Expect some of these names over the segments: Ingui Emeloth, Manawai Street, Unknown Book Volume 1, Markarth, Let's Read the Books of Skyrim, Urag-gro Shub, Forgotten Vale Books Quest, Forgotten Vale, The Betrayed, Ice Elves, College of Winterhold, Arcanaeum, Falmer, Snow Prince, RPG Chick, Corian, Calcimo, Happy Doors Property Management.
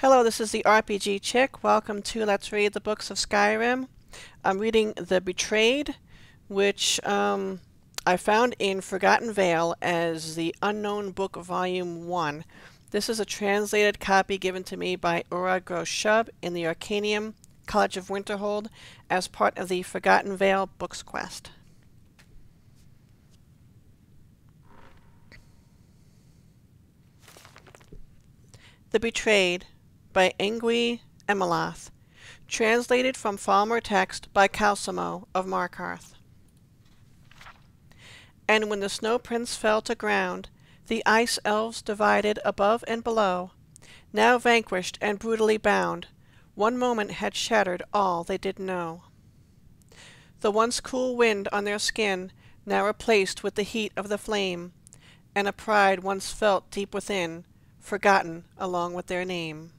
Hello, this is the RPG Chick. Welcome to Let's Read the Books of Skyrim. I'm reading The Betrayed, which I found in Forgotten Vale as the Unknown Book Volume 1. This is a translated copy given to me by Urag-gro Shub in the Arcanaeum, College of Winterhold, as part of the Forgotten Vale Books Quest. The Betrayed, by Ingui Emeloth, translated from Falmer text by Calcimo of Markarth. And when the Snow Prince fell to ground, the Ice Elves divided above and below, now vanquished and brutally bound, one moment had shattered all they did know. The once cool wind on their skin, now replaced with the heat of the flame, and a pride once felt deep within, forgotten along with their name.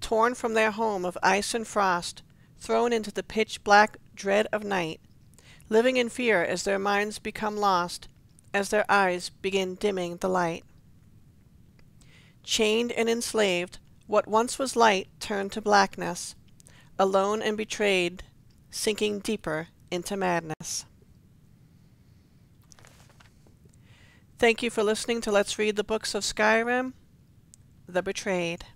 Torn from their home of ice and frost, thrown into the pitch-black dread of night, living in fear as their minds become lost, as their eyes begin dimming the light. Chained and enslaved, what once was light turned to blackness, alone and betrayed, sinking deeper into madness. Thank you for listening to Let's Read the Books of Skyrim, The Betrayed.